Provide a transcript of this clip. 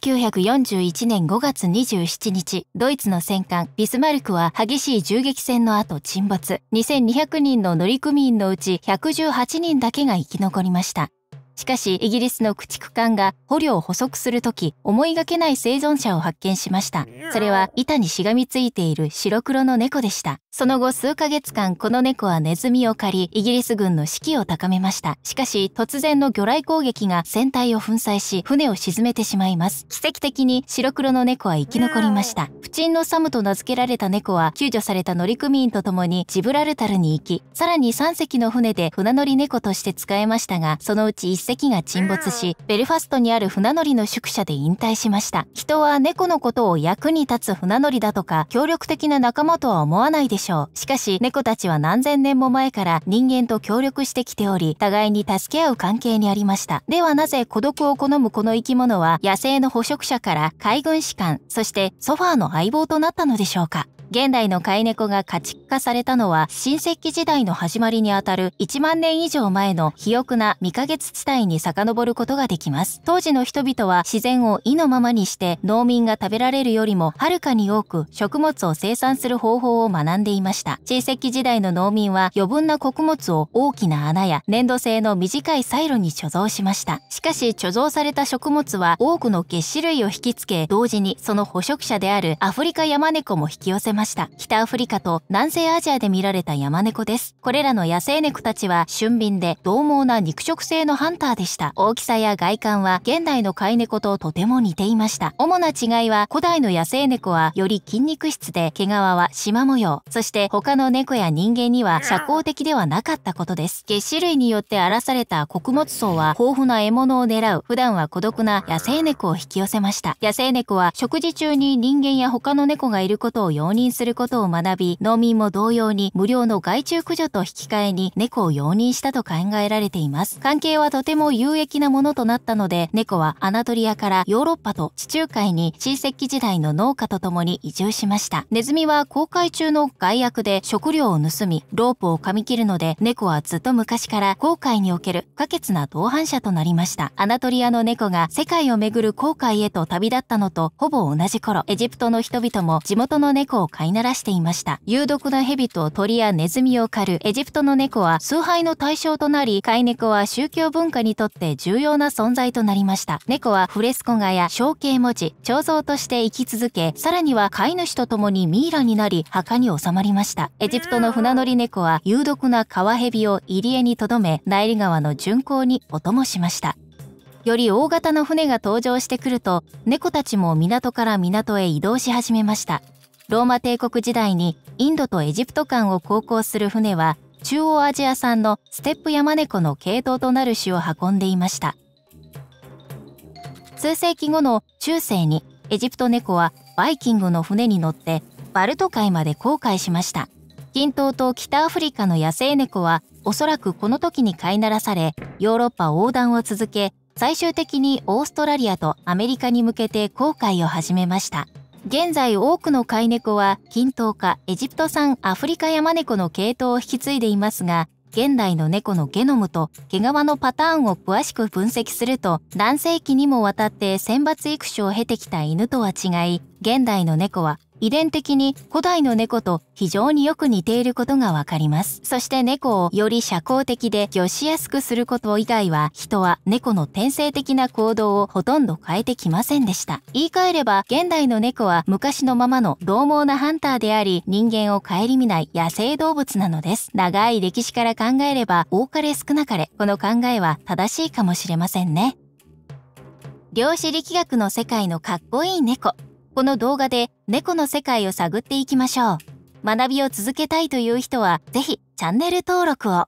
1941年5月27日、ドイツの戦艦ビスマルクは激しい銃撃戦の後沈没。2200人の乗組員のうち118人だけが生き残りました。しかし、イギリスの駆逐艦が捕虜を捕捉するとき、思いがけない生存者を発見しました。それは板にしがみついている白黒の猫でした。その後数ヶ月間この猫はネズミを狩り、イギリス軍の士気を高めました。しかし、突然の魚雷攻撃が船体を粉砕し、船を沈めてしまいます。奇跡的に白黒の猫は生き残りました。不沈のサムと名付けられた猫は、救助された乗組員と共にジブラルタルに行き、さらに3隻の船で船乗り猫として使えましたが、そのうち1隻が沈没し、ベルファストにある船乗りの宿舎で引退しました。人は猫のことを役に立つ船乗りだとか、協力的な仲間とは思わないでしょう。しかし、猫たちは何千年も前から人間と協力してきており、互いに助け合う関係にありました。ではなぜ孤独を好むこの生き物は、野生の捕食者から海軍士官、そしてソファーの相棒となったのでしょうか。現代の飼い猫が家畜化されたのは、新石器時代の始まりにあたる1万年以上前の肥沃な未可月地帯に遡ることができます。当時の人々は自然を意のままにして、農民が食べられるよりもはるかに多く食物を生産する方法を学んでいました。新石器時代の農民は余分な穀物を大きな穴や粘土製の短いサイロに貯蔵しました。しかし貯蔵された食物は多くの齧歯類を引きつけ、同時にその捕食者であるアフリカヤマネコも引き寄せます。北アフリカと南西アジアで見られたヤマネコです。これらの野生猫たちは俊敏で獰猛な肉食性のハンターでした。大きさや外観は現代の飼い猫ととても似ていました。主な違いは古代の野生猫はより筋肉質で毛皮は縞模様、そして他の猫や人間には社交的ではなかったことです。齧歯類によって荒らされた穀物層は豊富な獲物を狙う、普段は孤独な野生猫を引き寄せました。野生猫は食事中に人間や他の猫がいることを容認することを学び、農民も同様に無料の害虫駆除と引き換えに猫を容認したと考えられています。関係はとても有益なものとなったので、猫はアナトリアからヨーロッパと地中海に新石器時代の農家と共に移住しました。ネズミは航海中の害悪で食料を盗み、ロープを噛み切るので、猫はずっと昔から航海における不可欠な同伴者となりました。アナトリアの猫が世界を巡る航海へと旅立ったのとほぼ同じ頃、エジプトの人々も地元の猫を飼いならしていました。有毒な蛇と鳥やネズミを狩るエジプトの猫は崇拝の対象となり、飼い猫は宗教文化にとって重要な存在となりました。猫はフレスコ画や象形文字、彫像として生き続け、さらには飼い主と共にミイラになり、墓に収まりました。エジプトの船乗り猫は有毒な川蛇を入り江に留め、ナイル川の巡航にお供しました。より大型の船が登場してくると、猫たちも港から港へ移動し始めました。ローマ帝国時代にインドとエジプト間を航行する船は中央アジア産のステップヤマネコの系統となる種を運んでいました。数世紀後の中世にエジプト猫はバイキングの船に乗ってバルト海まで航海しました。近東と北アフリカの野生猫はおそらくこの時に飼いならされ、ヨーロッパ横断を続け、最終的にオーストラリアとアメリカに向けて航海を始めました。現在多くの飼い猫は近東かエジプト産アフリカヤマネコの系統を引き継いでいますが、現代の猫のゲノムと毛皮のパターンを詳しく分析すると、何世紀にもわたって選抜育種を経てきた犬とは違い、現代の猫は遺伝的に古代の猫と非常によく似ていることがわかります。そして猫をより社交的で御しやすくすること以外は、人は猫の天性的な行動をほとんど変えてきませんでした。言い換えれば、現代の猫は昔のままの獰猛なハンターであり、人間を顧みない野生動物なのです。長い歴史から考えれば、多かれ少なかれ、この考えは正しいかもしれませんね。量子力学の世界のかっこいい猫。この動画で猫の世界を探っていきましょう。学びを続けたいという人は、ぜひチャンネル登録を。